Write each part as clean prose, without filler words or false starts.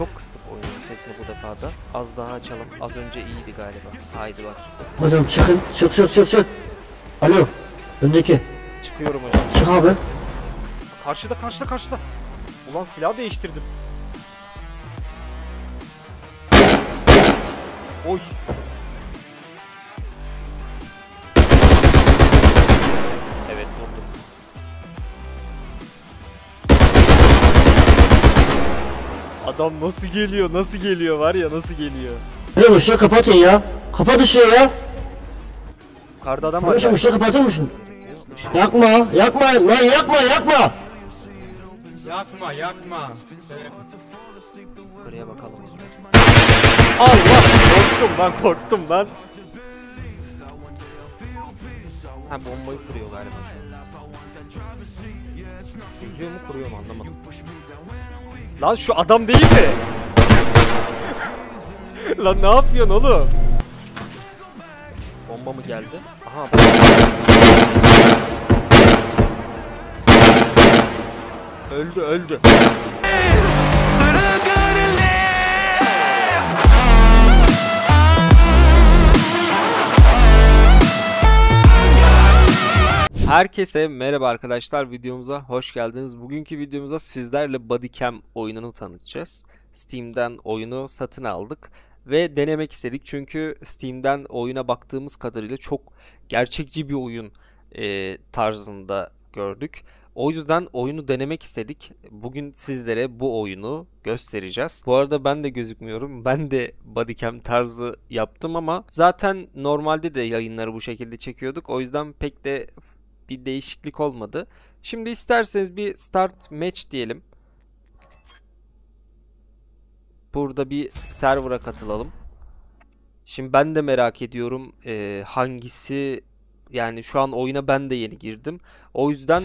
Çok kıstık oyunun sesini bu defa da. Az daha açalım. Az önce iyiydi galiba. Haydi bak. Hocam çıkın. Çık. Alo. Öndeki. Çıkıyorum hocam. Çık abi. Karşıda. Ulan silah değiştirdim. Oy. Evet vurdum. Adam nasıl geliyor var ya, nasıl geliyor. Hocam uçları kapatın ya. Kapat ışığı ya. Karda adam var. Hocam uçları kapatır mısın? Yakma. Yakma. Buraya bakalım. Allah korktum lan. Ha, bombayı kuruyor galiba şu. Yüzüyor mu kuruyor mu anlamadım. Lan şu adam değil mi? Lan ne yapıyorsun oğlum? Bomba mı geldi? Aha. Öldü. Herkese merhaba arkadaşlar, videomuza hoş geldiniz. Bugünkü videomuzda sizlerle bodycam oyununu tanıtacağız. Steam'den oyunu satın aldık ve denemek istedik çünkü Steam'den oyuna baktığımız kadarıyla çok gerçekçi bir oyun tarzında gördük. O yüzden oyunu denemek istedik. Bugün sizlere bu oyunu göstereceğiz. Bu arada ben de gözükmüyorum. Ben de bodycam tarzı yaptım ama zaten normalde de yayınları bu şekilde çekiyorduk. O yüzden pek de bir değişiklik olmadı. Şimdi isterseniz bir start match diyelim. Burada bir server'a katılalım. Şimdi ben de merak ediyorum hangisi... Yani şu an oyuna ben de yeni girdim. O yüzden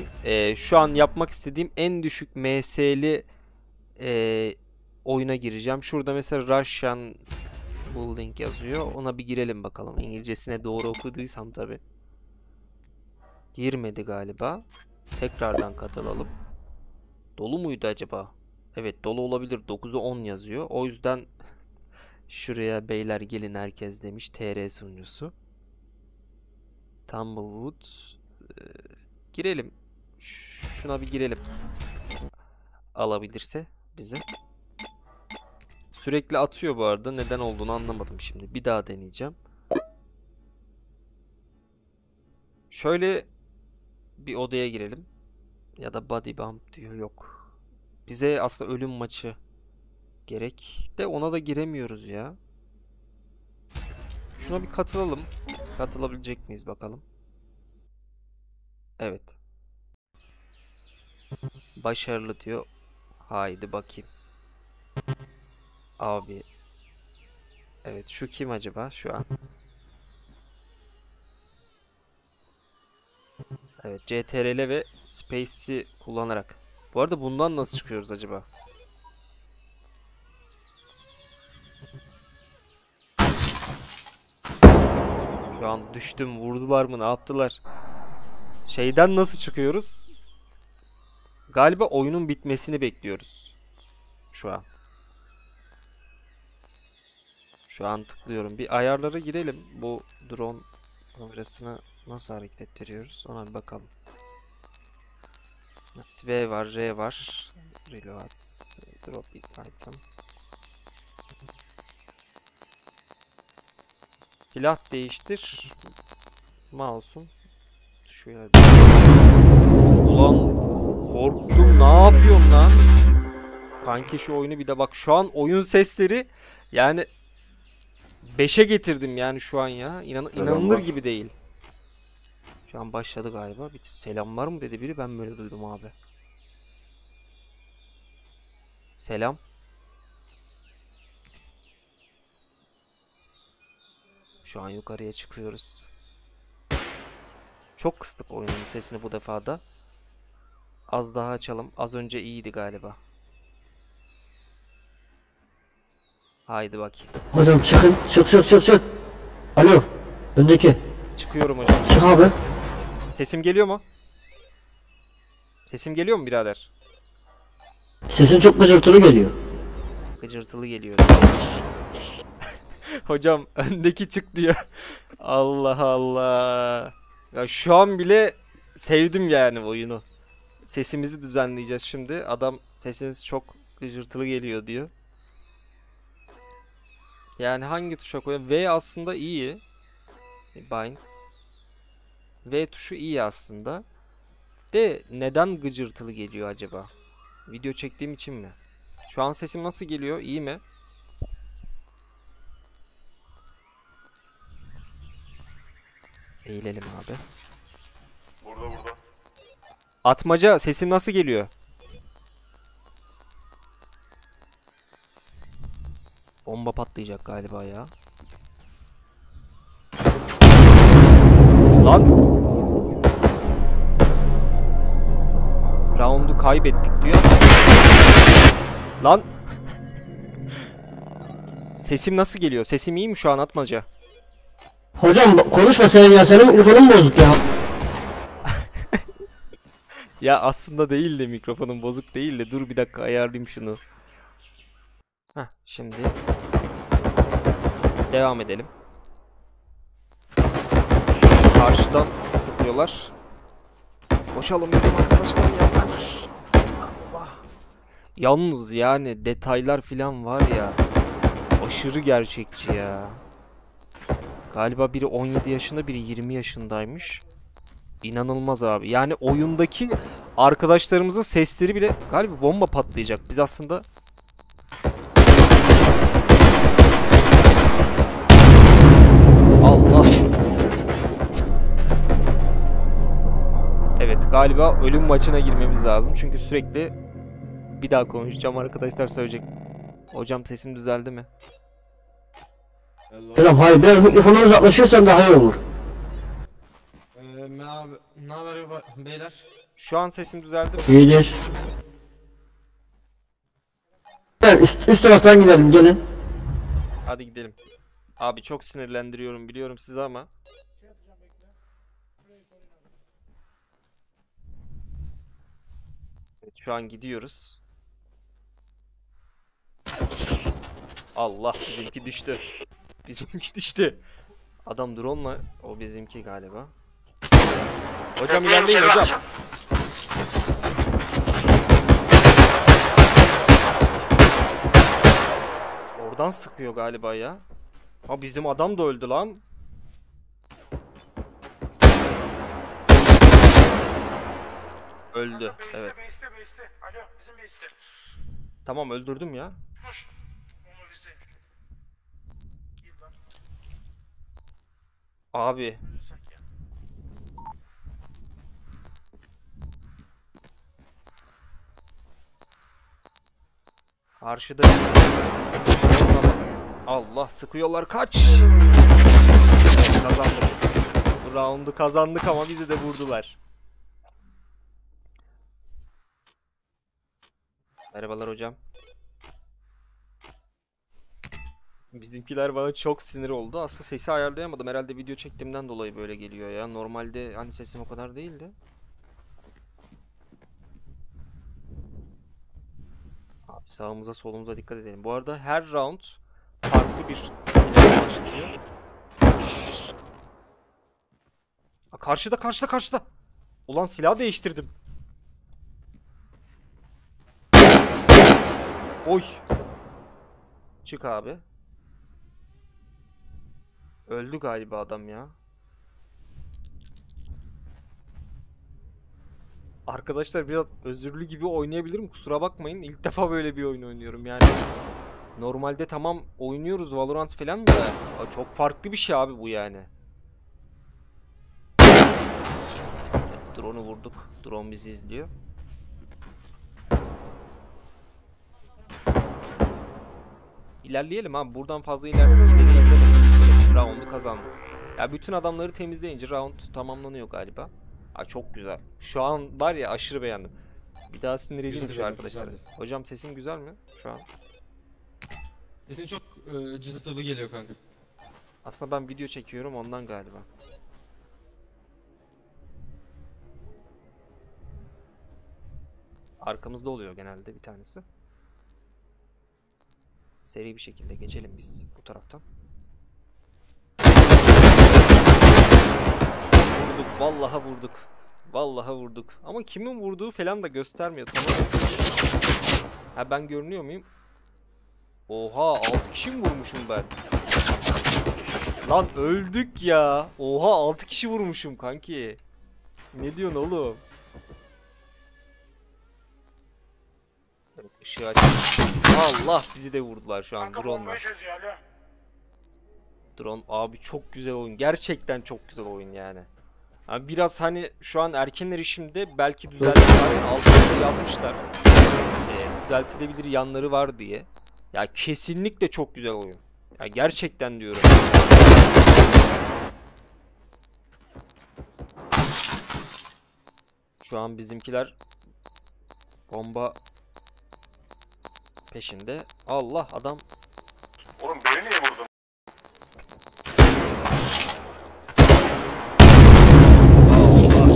şu an yapmak istediğim en düşük MS'li oyuna gireceğim. Şurada mesela Russian Bull yazıyor. Ona bir girelim bakalım. İngilizcesine doğru okuduysam tabi. Girmedi galiba. Tekrardan katılalım. Dolu muydu acaba? Evet dolu olabilir. 9'u 10 yazıyor. O yüzden şuraya beyler gelin herkes demiş. TR sunucusu. Tumblewood. Girelim. Şuna bir girelim. Alabilirse bizi. Sürekli atıyor bu arada. Neden olduğunu anlamadım şimdi. Bir daha deneyeceğim. Şöyle bir odaya girelim. Ya da body bump diyor. Yok. Bize aslında ölüm maçı gerek. De ona da giremiyoruz ya. Şuna bir katılalım. Katılabilecek miyiz bakalım. Evet. Başarılı diyor. Haydi bakayım. Abi. Evet şu kim acaba şu an? Evet CTRL ve Space'i kullanarak. Bu arada bundan nasıl çıkıyoruz acaba? Şu an düştüm, vurdular mı, ne yaptılar? Şeyden nasıl çıkıyoruz? Galiba oyunun bitmesini bekliyoruz. Şu an. Şu an tıklıyorum. Bir ayarlara girelim. Bu drone kamerasını nasıl hareket ettiriyoruz? Ona bir bakalım. V var, R var. Reload, drop it item. Silah değiştir. Mouse'un şöyle. Ulan korktum. Ne yapıyorsun lan? Kanki şu oyunu bir de bak şu an oyun sesleri yani 5'e getirdim yani şu an ya. İnanılır gibi değil. Şu an başladı galiba. Bir selam var mı dedi biri. Ben böyle duydum abi. Selam. Şu an yukarıya çıkıyoruz. Çok kıstık oyunun sesini bu defa da. Az daha açalım. Az önce iyiydi galiba. Haydi bakayım. Hocam çıkın. Çık. Alo. Öndeki. Çıkıyorum hocam. Çık abi. Sesim geliyor mu? Sesim geliyor mu birader? Sesin çok gıcırtılı geliyor. gıcırtılı geliyor. Hocam öndeki çık diyor. Allah Allah. Ya şu an bile sevdim yani oyunu. Sesimizi düzenleyeceğiz şimdi. Adam sesiniz çok gıcırtılı geliyor diyor. Yani hangi tuşa koyayım? V aslında iyi. Bind. V tuşu iyi aslında. De neden gıcırtılı geliyor acaba? Video çektiğim için mi? Şu an sesim nasıl geliyor? İyi mi? Eğilelim abi. Burada. Atmaca, sesim nasıl geliyor? Bomba patlayacak galiba ya. Lan! Round'u kaybettik diyor. Lan! Sesim nasıl geliyor? Sesim iyi mi şu an Atmaca? Hocam konuşma sen ya, senin mikrofonun bozuk ya. Ya aslında değil de mikrofonun bozuk değil de, dur bir dakika ayarlayayım şunu. Heh, şimdi devam edelim. Karşıdan sıkıyorlar. Boşalım bizim arkadaşlar ya. Allah. Yalnız yani detaylar filan var ya, aşırı gerçekçi ya. Galiba biri 17 yaşında, biri 20 yaşındaymış. İnanılmaz abi. Yani oyundaki arkadaşlarımızın sesleri bile... Galiba bomba patlayacak. Biz aslında... Allah. Evet, galiba ölüm maçına girmemiz lazım. Çünkü sürekli bir daha konuşacağım. Arkadaşlar söyleyecek. Hocam sesim düzeldi mi? Hocam hayır, biraz mikrofondan uzaklaşırsan daha iyi olur. Ne haber beyler? Şu an sesim düzeldi mi? İyidir. Üst taraftan gidelim, gelin. Hadi gidelim. Abi çok sinirlendiriyorum biliyorum sizi ama. Evet, şu an gidiyoruz. Allah, bizimki düştü. Bizimki düştü. Adam drone'la, o bizimki galiba. Hocam ilerleyin hocam. Oradan sıkıyor galiba ya. Ha, bizim adam da öldü lan. Öldü. Evet. Tamam, öldürdüm ya. Abi. Karşıda. Allah, sıkıyorlar, kaç. Evet, kazandık. Bu roundu kazandık ama bizi de vurdular. Merhabalar hocam. Bizimkiler bana çok sinir oldu. Aslında sesi ayarlayamadım. Herhalde video çektiğimden dolayı böyle geliyor ya. Normalde hani sesim o kadar değildi. Abi sağımıza solumuza dikkat edelim. Bu arada her round farklı bir silah başlatıyor. Aa, karşıda. Ulan silah değiştirdim. Oy. Çık abi. Öldü galiba adam ya. Arkadaşlar biraz özürlü gibi oynayabilirim, kusura bakmayın. İlk defa böyle bir oyun oynuyorum yani. Normalde tamam oynuyoruz Valorant falan da, çok farklı bir şey abi bu yani. Evet, drone'u vurduk. Drone bizi izliyor. İlerleyelim abi, buradan fazla ilerleyelim. Round'u kazandık. Ya bütün adamları temizleyince round tamamlanıyor galiba. Ay çok güzel. Şu an var ya, aşırı beğendim. Bir daha sinir edeyim şu arkadaşlar. Hocam sesin güzel mi şu an? Sesin çok cızırtılı geliyor kanka. Aslında ben video çekiyorum ondan galiba. Arkamızda oluyor genelde bir tanesi. Seri bir şekilde geçelim biz bu taraftan. Vurduk, vallaha vurduk. Vallaha vurduk. Ama kimin vurduğu falan da göstermiyor. Tamam. Ha, ben görünüyor muyum? Oha, 6 kişi mi vurmuşum ben? Lan öldük ya. Oha, 6 kişi vurmuşum kanki. Ne diyorsun oğlum? Evet, ışığı aç. Allah, bizi de vurdular şu an drone'la. Drone abi çok güzel oyun. Gerçekten çok güzel oyun yani. Yani biraz hani şu an erken erişimde belki düzeltilebilir, altını yazmışlar. Düzeltilebilir yanları var diye. Ya kesinlikle çok güzel oyun. Ya gerçekten diyorum. Şu an bizimkiler bomba peşinde. Allah adam. Oğlum beni niye vurdun?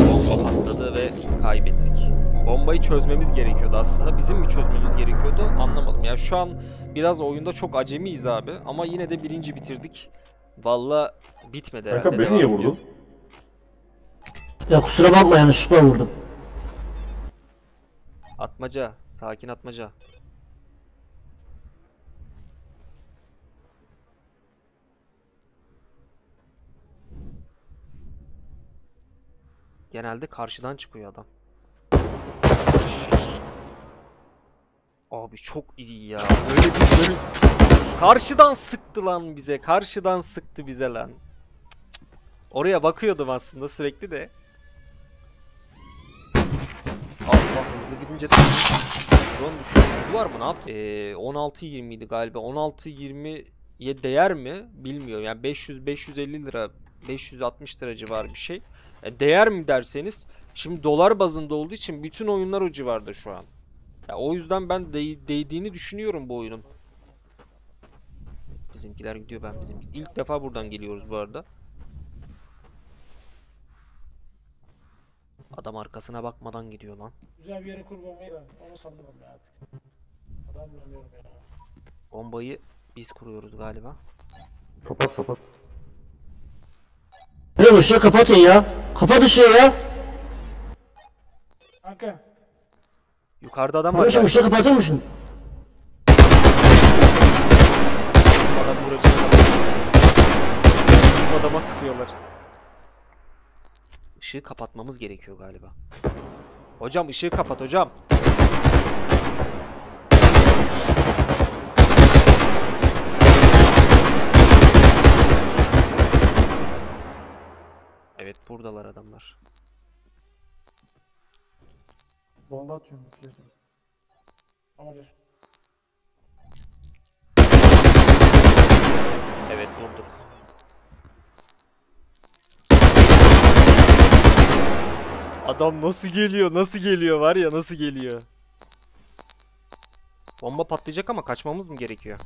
Bomba patladı ve kaybettik. Bombayı çözmemiz gerekiyordu aslında. Bizim mi çözmemiz gerekiyordu? Anlamadım. Ya şu an biraz oyunda çok acemiyiz abi. Ama yine de birinci bitirdik. Valla bitmedi herhalde. Kanka beni niye vurdun? Ya kusura bakma, yanlışlıkla vurdum. Atmaca. Sakin atmaca. Genelde karşıdan çıkıyor adam. Abi çok iyi ya. Böyle bir bölüm. Karşıdan sıktı lan bize. Karşıdan sıktı bize lan. Oraya bakıyordum aslında sürekli de. Allah, hızlı gidince drone düşüyor. Bunlar mı ne yaptı? 16.20 idi galiba. 16.20'ye değer mi? Bilmiyorum. Yani 500-550 lira, 560 lira civarı bir şey. Değer mi derseniz, şimdi dolar bazında olduğu için bütün oyunlar o civarda şu an. Ya o yüzden ben değdiğini düşünüyorum bu oyunun. Bizimkiler gidiyor, ben bizim. İlk defa buradan geliyoruz bu arada. Adam arkasına bakmadan gidiyor lan. Güzel bir yere kur bombayı da. Onu sanırım ya artık. Adam vuramıyorum ya. Bombayı biz kuruyoruz galiba. Kapat kapat. Ne bu şey, kapatın ya. Kapat ışığı ya. Kanka. Yukarıda adam var. Kardeşim ışığı kapatır mısın? Adam vuracak. Adama sıkıyorlar. Işığı kapatmamız gerekiyor galiba. Hocam ışığı kapat hocam. Evet, buradalar adamlar. Bomba atıyorum. Evet, vurduk. Adam nasıl geliyor, nasıl geliyor var ya, nasıl geliyor. Bomba patlayacak ama kaçmamız mı gerekiyor?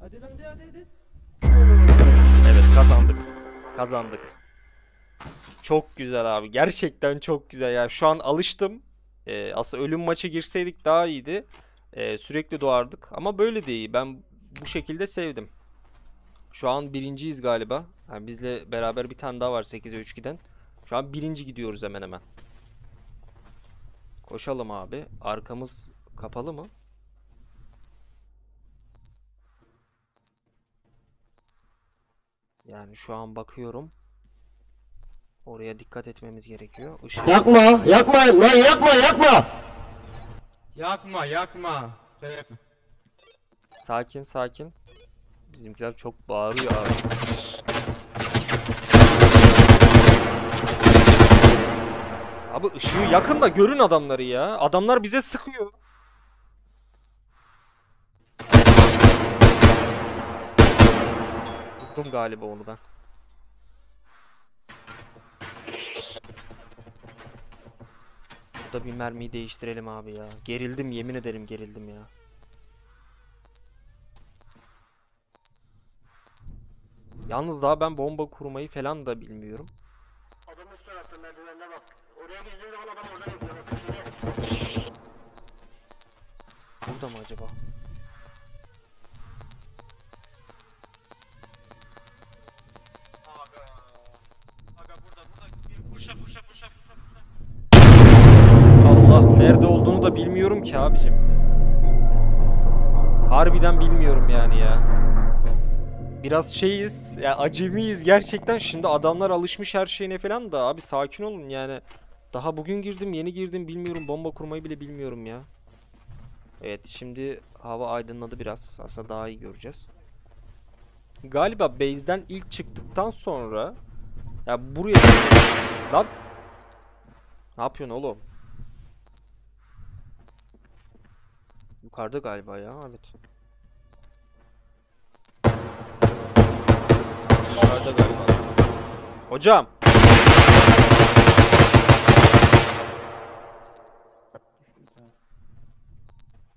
Hadi hadi hadi. Evet, kazandık. Kazandık. Çok güzel abi. Gerçekten çok güzel ya. Şu an alıştım. Aslında ölüm maçı girseydik daha iyiydi. Sürekli doğardık ama böyle de iyi. Ben bu şekilde sevdim. Şu an birinciyiz galiba. Yani bizle beraber bir tane daha var 8'e 3 giden. Şu an birinci gidiyoruz hemen hemen. Koşalım abi. Arkamız kapalı mı? Yani şu an bakıyorum. Oraya dikkat etmemiz gerekiyor. Işık... Yakma! Yakma! Lan yakma! Yakma! Yakma! Yakma! Yakma! Sakin sakin. Bizimkiler çok bağırıyor abi. Abi ışığı yakın da görün adamları ya. Adamlar bize sıkıyor. Tuttum galiba onu ben. Burada bir mermiyi değiştirelim abi ya. Gerildim, yemin ederim gerildim ya. Yalnız daha ben bomba kurmayı falan da bilmiyorum. Adamın üst tarafta merdivenine bak. Oraya girdiğin zaman adam oradan yapıyor. Burada mı acaba? Aga. Aga burada. Puşa. Allah, nerede olduğunu da bilmiyorum ki abicim. Harbiden bilmiyorum yani ya. Biraz şeyiz, yani acemiyiz gerçekten. Şimdi adamlar alışmış her şeyine falan da abi sakin olun yani. Daha bugün girdim, yeni girdim, bilmiyorum, bomba kurmayı bile bilmiyorum ya. Evet, şimdi hava aydınladı biraz. Aslında daha iyi göreceğiz. Galiba base'den ilk çıktıktan sonra ya buraya lan ne yapıyorsun oğlum? Yukarıda galiba ya Ahmet. Yukarıda galiba. Hocam.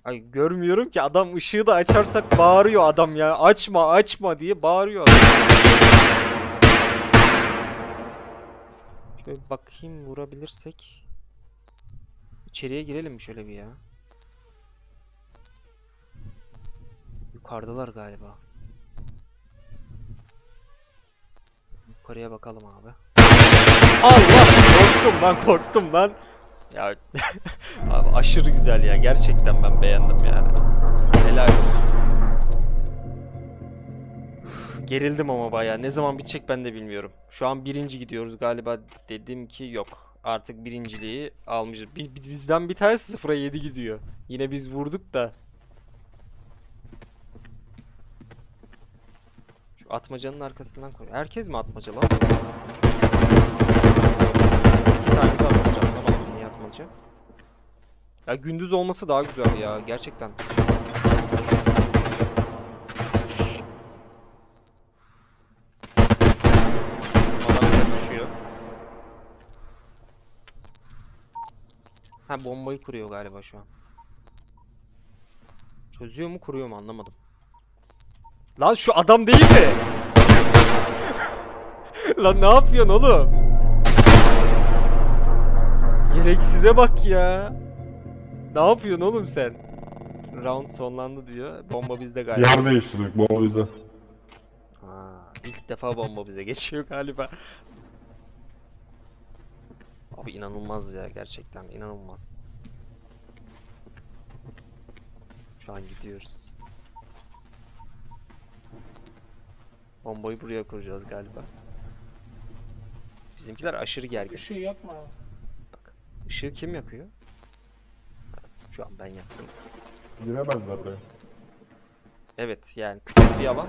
Ay görmüyorum ki adam, ışığı da açarsak bağırıyor adam ya. Açma açma diye bağırıyor adam. Şöyle bakayım, vurabilirsek. İçeriye girelim şöyle bir ya. Yukarıdalar galiba. Yukarıya bakalım abi. Allah! Korktum lan. Ya abi aşırı güzel ya. Gerçekten ben beğendim yani. Helal olsun. Uf, gerildim ama bayağı. Ne zaman bitecek ben de bilmiyorum. Şu an birinci gidiyoruz galiba. Dedim ki yok. Artık birinciliği almışız. Bizden bir tane 0'a 7 gidiyor. Yine biz vurduk da. Şu atmacanın arkasından koy. Herkes mi atmaca lan? Bir tanesi atmaca. Ya gündüz olması daha güzel ya gerçekten. Adam düşüyor. Ha bombayı kuruyor galiba şu an. Çözüyor mu, kuruyor mu anlamadım. Lan şu adam değil mi? Lan ne yapıyorsun oğlum? Gereksize bak ya. Ne yapıyorsun oğlum sen? Round sonlandı diyor. Bomba bizde galiba. Yer değiştirdik, bomba bizde. Ha, ilk defa bomba bize geçiyor galiba. Abi inanılmaz ya, gerçekten inanılmaz. Şu an gidiyoruz. Bombayı buraya kuracağız galiba. Bizimkiler aşırı gergin. Bir şey yapma. Işığı kim yakıyor? Şu an ben yaktım. Giremezler be. Evet yani küçük bir alan.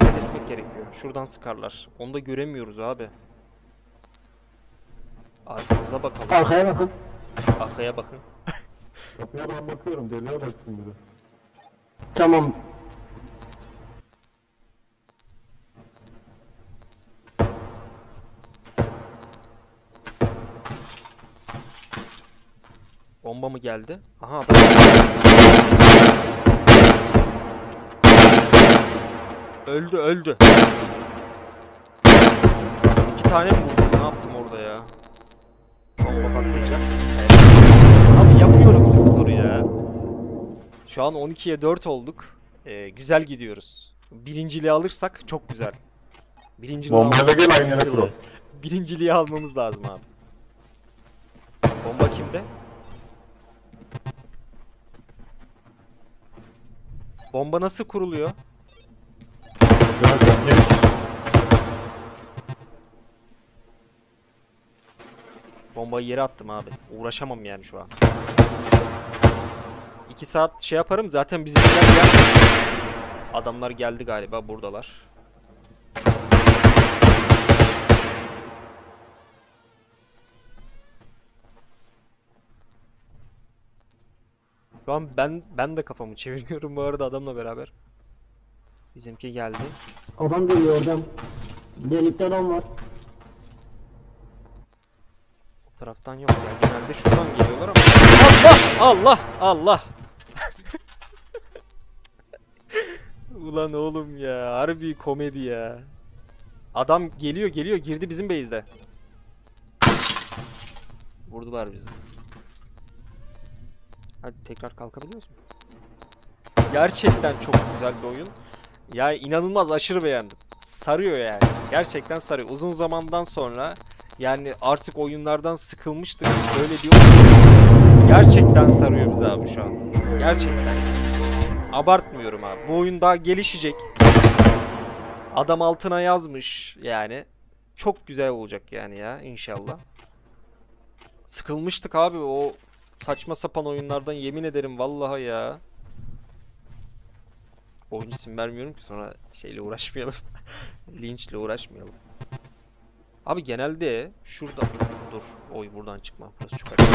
Dikkat etmek gerekiyor. Şuradan sıkarlar. Onu da göremiyoruz abi. Arkamıza bakalım. Arkaya bakın. Arkaya bakın. Kapıya ben bakıyorum. Deliye baktım biri. Tamam. Bomba mı geldi? Aha adam. Öldü. 2 tane mi vurdum? Ne yaptım orada ya? Bomba patlayacak. Abi yapıyoruz bu skoru ya. Şu an 12'ye 4 olduk. Güzel gidiyoruz. Birinciliği alırsak çok güzel. Birinciliği almamız lazım abi. Bomba kimde? Bomba nasıl kuruluyor? Bombayı yere attım abi. Uğraşamam yani şu an. 2 saat şey yaparım zaten. Bizimkiler geldi. Adamlar geldi galiba, buradalar. Şu an ben de kafamı çeviriyorum bu arada adamla beraber. Bizimki geldi. Adam geliyor oradan. Delikte adam var. O taraftan yok ya. Genelde şuradan geliyorlar ama. Allah! Ulan oğlum ya. Harbi komedi ya. Adam geliyor girdi bizim base'de. Vurdular bizi. Hadi tekrar kalkabiliyoruz mu? Gerçekten çok güzel bir oyun. Ya inanılmaz, aşırı beğendim. Sarıyor yani. Gerçekten sarıyor. Uzun zamandan sonra yani artık oyunlardan sıkılmıştık. Böyle bir oyun. Gerçekten sarıyor bizi abi şu an. Gerçekten. Abartmıyorum abi. Bu oyun daha gelişecek. Adam altına yazmış yani. Çok güzel olacak yani ya inşallah. Sıkılmıştık abi o saçma sapan oyunlardan, yemin ederim vallahi ya. Oyun isim vermiyorum ki sonra şeyle uğraşmayalım. Linçle uğraşmayalım. Abi genelde şurada dur. Oy buradan çıkmam. Burası çok acı.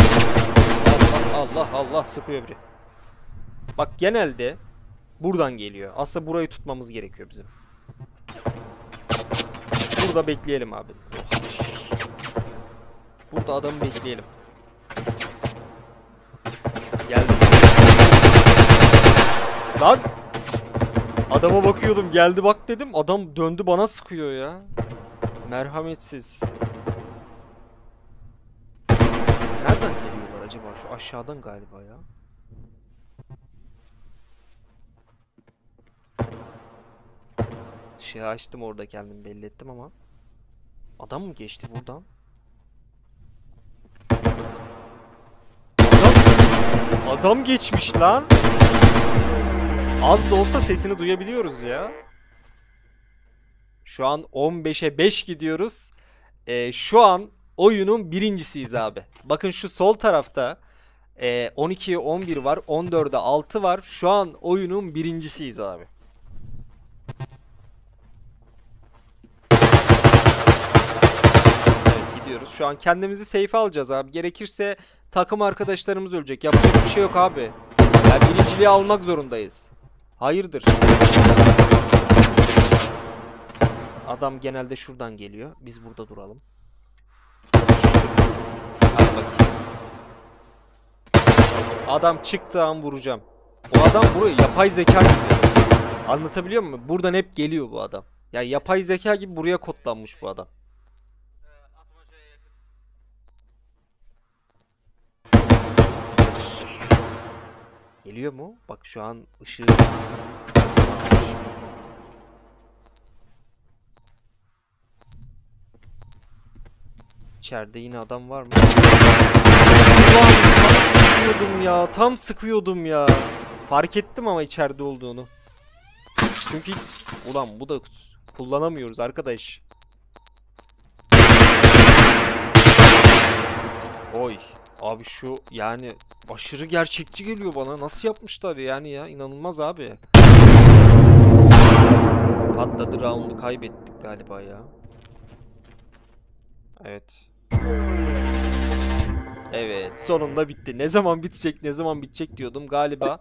Allah Allah Allah, sıkıyor biri. Bak genelde buradan geliyor. Aslında burayı tutmamız gerekiyor bizim. Burada bekleyelim abi. Burada adamı bekleyelim. Geldi. Lan! Adama bakıyordum, geldi bak dedim. Adam döndü bana sıkıyor ya. Merhametsiz. Nereden geliyorlar acaba? Şu aşağıdan galiba ya. Şey açtım orada, kendimi belli ettim ama. Adam mı geçti buradan? Adam geçmiş lan. Az da olsa sesini duyabiliyoruz ya. Şu an 15'e 5 gidiyoruz. Şu an oyunun birincisiyiz abi. Bakın şu sol tarafta 12'ye 11 var. 14'e 6 var. Şu an oyunun birincisiyiz abi. Evet, gidiyoruz. Şu an kendimizi safe'e alacağız abi. Gerekirse takım arkadaşlarımız ölecek. Yapacak bir şey yok abi. Yani birinciliği almak zorundayız. Hayırdır? Adam genelde şuradan geliyor. Biz burada duralım. Hadi bakayım. Adam çıktığı an vuracağım. O adam buraya yapay zeka gibi. Anlatabiliyor muyum? Buradan hep geliyor bu adam. Ya yani yapay zeka gibi buraya kodlanmış bu adam. Geliyor mu? Bak şu an ışığı... İçeride yine adam var mı? Ulan tam sıkıyordum ya. Tam sıkıyordum ya. Fark ettim ama içeride olduğunu. Çünkü ulan bu da kullanamıyoruz arkadaş. Oy. Abi şu yani aşırı gerçekçi geliyor bana. Nasıl yapmışlar yani ya? İnanılmaz abi. Patladı, round'u kaybettik galiba ya. Evet. Evet, sonunda bitti. Ne zaman bitecek, ne zaman bitecek diyordum. Galiba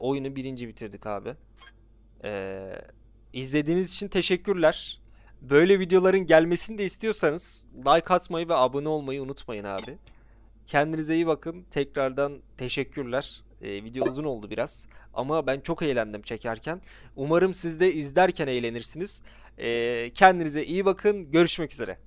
oyunu birinci bitirdik abi. İzlediğiniz için teşekkürler. Böyle videoların gelmesini de istiyorsanız like atmayı ve abone olmayı unutmayın abi. Kendinize iyi bakın. Tekrardan teşekkürler. Video uzun oldu biraz. Ama ben çok eğlendim çekerken. Umarım siz de izlerken eğlenirsiniz. Kendinize iyi bakın. Görüşmek üzere.